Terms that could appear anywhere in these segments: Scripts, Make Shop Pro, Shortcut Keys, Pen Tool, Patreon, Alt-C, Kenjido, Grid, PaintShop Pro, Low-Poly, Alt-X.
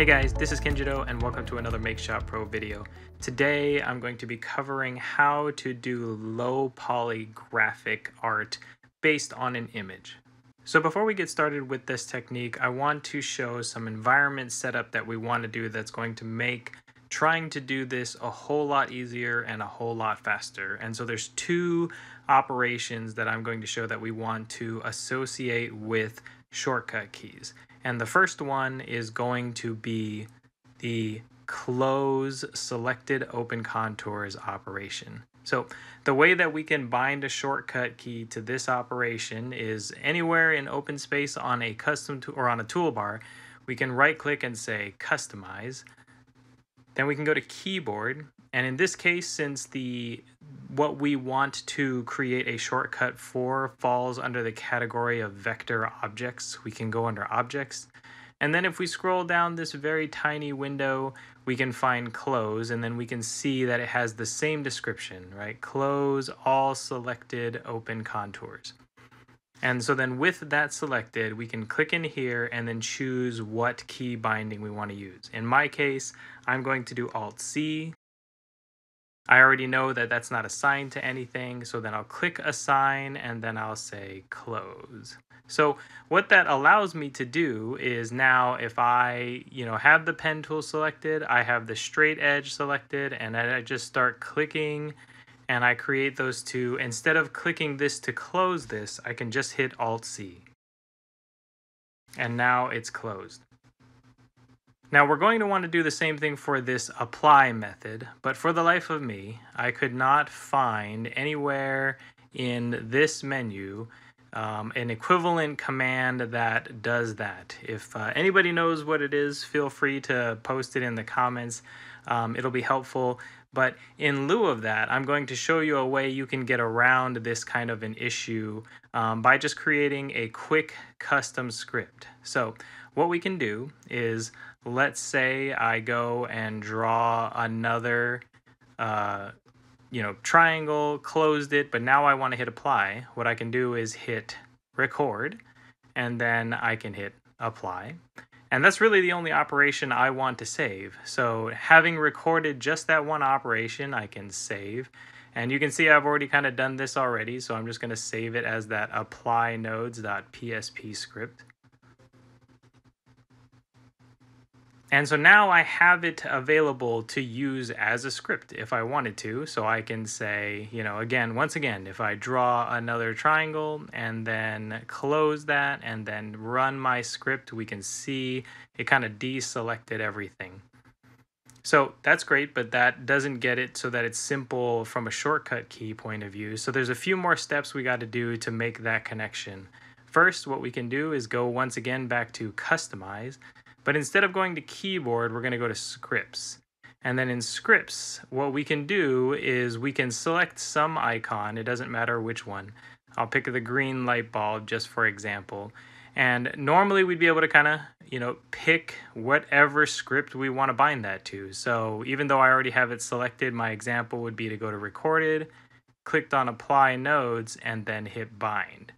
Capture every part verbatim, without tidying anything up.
Hey guys, this is Kenjido and welcome to another Make Shop Pro video. Today I'm going to be covering how to do low poly graphic art based on an image. So before we get started with this technique, I want to show some environment setup that we want to do that's going to make trying to do this a whole lot easier and a whole lot faster. And so there's two operations that I'm going to show that we want to associate with shortcut keys. And the first one is going to be the close selected open contours operation. So the way that we can bind a shortcut key to this operation is anywhere in open space on a custom tool or on a toolbar, we can right click and say customize. Then we can go to keyboard. And in this case, since the what we want to create a shortcut for falls under the category of vector objects, we can go under objects. And then if we scroll down this very tiny window, we can find close, and then we can see that it has the same description, right? Close all selected open contours. And so then with that selected, we can click in here and then choose what key binding we want to use. In my case, I'm going to do Alt-C. I already know that that's not assigned to anything, so then I'll click assign and then I'll say close. So what that allows me to do is now if I, you know, have the pen tool selected, I have the straight edge selected, and I just start clicking and I create those two. Instead of clicking this to close this, I can just hit Alt-C. And now it's closed. Now we're going to want to do the same thing for this apply method, but for the life of me, I could not find anywhere in this menu um, an equivalent command that does that. If uh, anybody knows what it is, feel free to post it in the comments. Um, it'll be helpful. But in lieu of that, I'm going to show you a way you can get around this kind of an issue um, by just creating a quick custom script. So what we can do is, let's say I go and draw another uh, you know, triangle, closed it, but now I want to hit apply. What I can do is hit record, and then I can hit apply. And that's really the only operation I want to save. So having recorded just that one operation, I can save. And you can see I've already kind of done this already, so I'm just going to save it as that apply nodes.psp script. And so now I have it available to use as a script if I wanted to. So I can say, you know, again, once again, if I draw another triangle and then close that and then run my script, we can see it kind of deselected everything. So that's great, but that doesn't get it so that it's simple from a shortcut key point of view. So there's a few more steps we got to do to make that connection. First, what we can do is go once again back to customize. But instead of going to keyboard, we're going to go to scripts. And then in scripts, what we can do is we can select some icon. It doesn't matter which one. I'll pick the green light bulb just for example. And normally we'd be able to kind of, you know, pick whatever script we want to bind that to. So even though I already have it selected, my example would be to go to recorded, clicked on apply nodes, and then hit bind.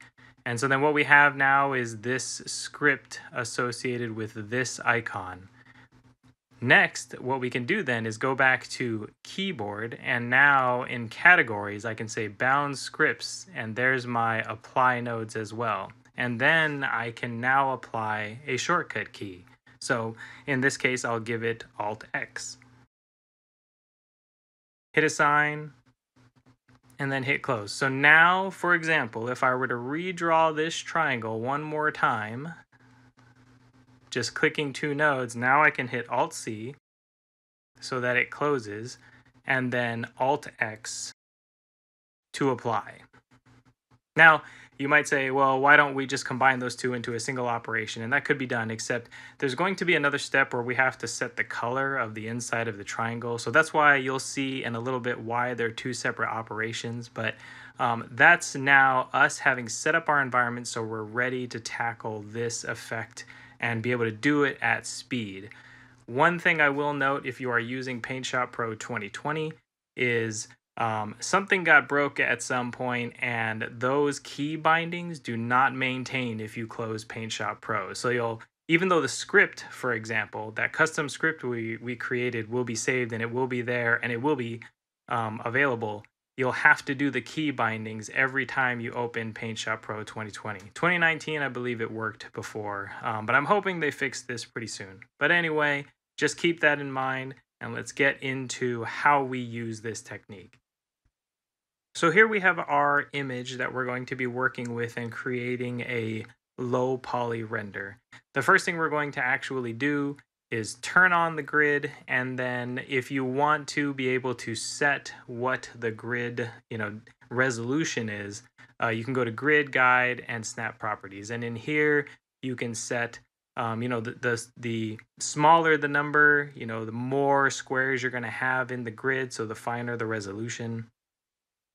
And so then what we have now is this script associated with this icon. Next, what we can do then is go back to keyboard, and now in categories, I can say bound scripts, and there's my apply nodes as well. And then I can now apply a shortcut key. So in this case, I'll give it Alt-X. Hit assign. And then hit close. So now, for example, if I were to redraw this triangle one more time, just clicking two nodes, now I can hit Alt-C so that it closes, and then Alt-X to apply. Now, you might say, well, why don't we just combine those two into a single operation? And that could be done, except there's going to be another step where we have to set the color of the inside of the triangle. So that's why you'll see in a little bit why they're two separate operations. But um, that's now us having set up our environment so we're ready to tackle this effect and be able to do it at speed. One thing I will note if you are using PaintShop Pro twenty twenty is Um, something got broke at some point, and those key bindings do not maintain if you close PaintShop Pro. So you'll even though the script, for example, that custom script we, we created will be saved and it will be there and it will be um, available, you'll have to do the key bindings every time you open PaintShop Pro twenty twenty. twenty nineteen, I believe it worked before, um, but I'm hoping they fix this pretty soon. But anyway, just keep that in mind and let's get into how we use this technique. So here we have our image that we're going to be working with and creating a low poly render. The first thing we're going to actually do is turn on the grid, and then if you want to be able to set what the grid, you know, resolution is, uh, you can go to Grid, Guide, and Snap Properties. And in here, you can set, um, you know, the, the, the smaller the number, you know, the more squares you're going to have in the grid, so the finer the resolution.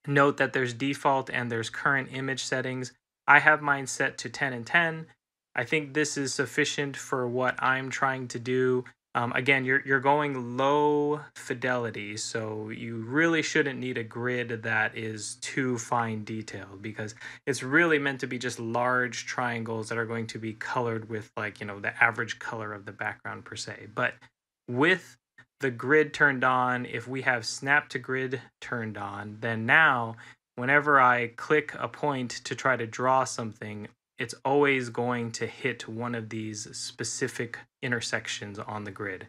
Note that there's default and there's current image settings. I have mine set to ten and ten. I think this is sufficient for what I'm trying to do. Um, again, you're, you're going low fidelity, so you really shouldn't need a grid that is too fine detailed, because it's really meant to be just large triangles that are going to be colored with, like, you know, the average color of the background per se. But with the grid turned on, if we have snap to grid turned on, then now whenever I click a point to try to draw something, it's always going to hit one of these specific intersections on the grid.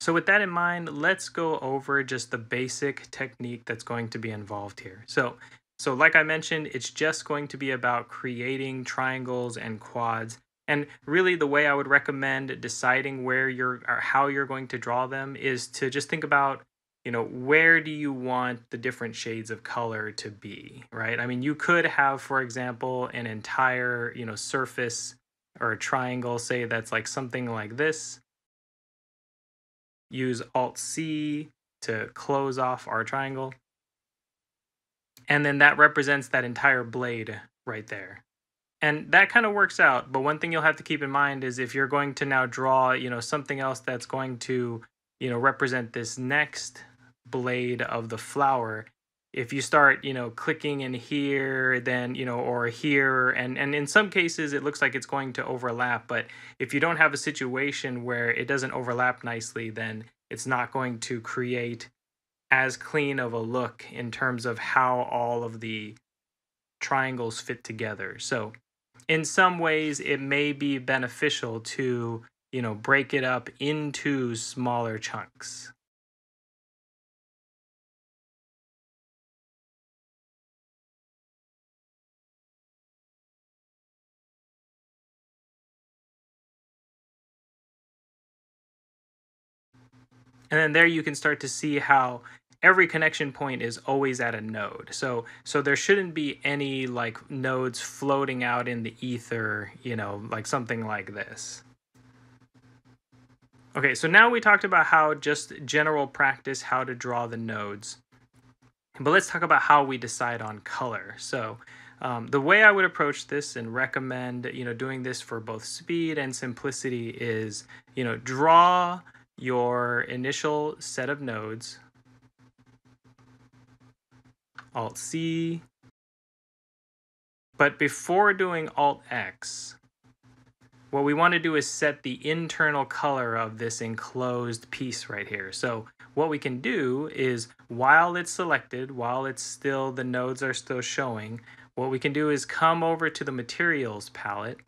So with that in mind, let's go over just the basic technique that's going to be involved here. So, so like I mentioned, it's just going to be about creating triangles and quads. And really the way I would recommend deciding where you're, or how you're going to draw them, is to just think about, you know, where do you want the different shades of color to be, right? I mean, you could have, for example, an entire, you know, surface or a triangle, say, that's like something like this. Use Alt C to close off our triangle. And then that represents that entire blade right there. And that kind of works out, but one thing you'll have to keep in mind is if you're going to now draw, you know, something else that's going to, you know, represent this next blade of the flower, if you start, you know, clicking in here, then, you know, or here, and, and in some cases it looks like it's going to overlap, but if you don't have a situation where it doesn't overlap nicely, then it's not going to create as clean of a look in terms of how all of the triangles fit together. So in some ways, it may be beneficial to, you know, break it up into smaller chunks. And then there you can start to see how every connection point is always at a node. So so there shouldn't be any like nodes floating out in the ether, you know, like something like this. Okay, so now we talked about how just general practice, how to draw the nodes. But let's talk about how we decide on color. So um, the way I would approach this and recommend, you know, doing this for both speed and simplicity is, you know, draw your initial set of nodes. Alt C, but before doing Alt X, what we want to do is set the internal color of this enclosed piece right here. So what we can do is, while it's selected, while it's still, the nodes are still showing, what we can do is come over to the materials palette,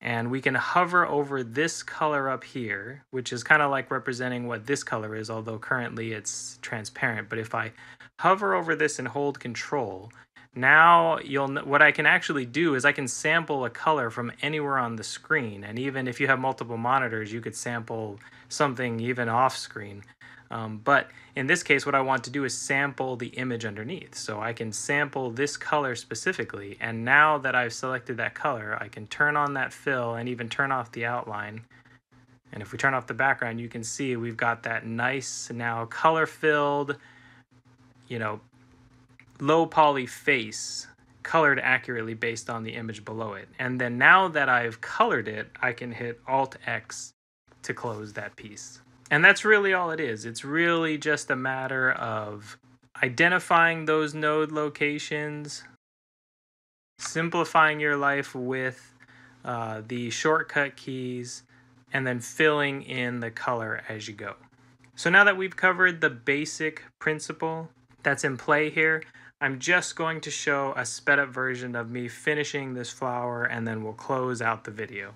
and we can hover over this color up here, which is kind of like representing what this color is, although currently it's transparent. But if I hover over this and hold control, now you'll what I can actually do is I can sample a color from anywhere on the screen. And even if you have multiple monitors, you could sample something even off screen. Um, but in this case, what I want to do is sample the image underneath. So I can sample this color specifically. And now that I've selected that color, I can turn on that fill and even turn off the outline. And if we turn off the background, you can see we've got that nice, now color-filled, you know, low-poly face colored accurately based on the image below it. And then now that I've colored it, I can hit Alt X to close that piece. And that's really all it is. It's really just a matter of identifying those node locations, simplifying your life with uh, the shortcut keys, and then filling in the color as you go. So now that we've covered the basic principle that's in play here, I'm just going to show a sped up version of me finishing this flower, and then we'll close out the video.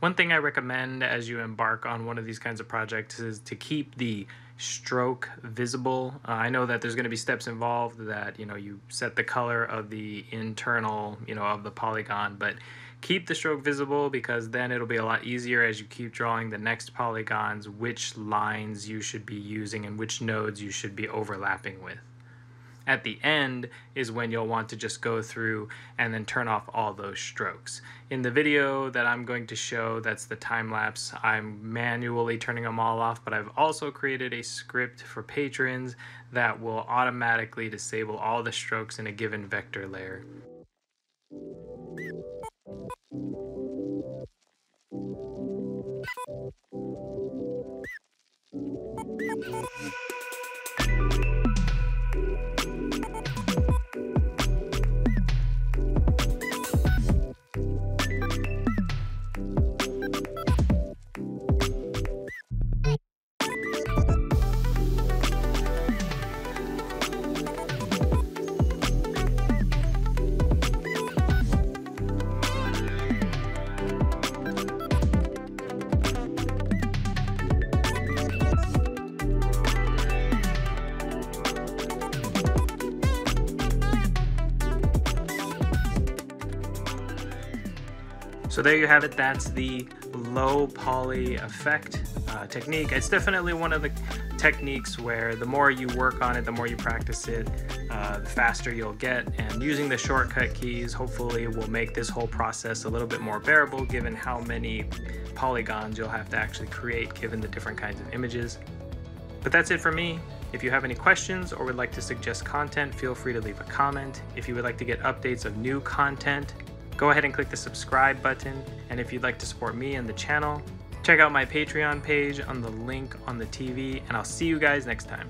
One thing I recommend as you embark on one of these kinds of projects is to keep the stroke visible. Uh, I know that there's going to be steps involved that, you know, you set the color of the internal, you know, of the polygon, but keep the stroke visible, because then it'll be a lot easier as you keep drawing the next polygons, which lines you should be using and which nodes you should be overlapping with. At the end is when you'll want to just go through and then turn off all those strokes. In the video that I'm going to show, that's the time lapse, I'm manually turning them all off, but I've also created a script for patrons that will automatically disable all the strokes in a given vector layer. So there you have it. That's the low poly effect uh, technique. It's definitely one of the techniques where the more you work on it, the more you practice it, uh, the faster you'll get. And using the shortcut keys hopefully will make this whole process a little bit more bearable, given how many polygons you'll have to actually create given the different kinds of images. But that's it for me. If you have any questions or would like to suggest content, feel free to leave a comment. If you would like to get updates of new content, go ahead and click the subscribe button, and if you'd like to support me and the channel, check out my Patreon page on the link on the T V, and I'll see you guys next time.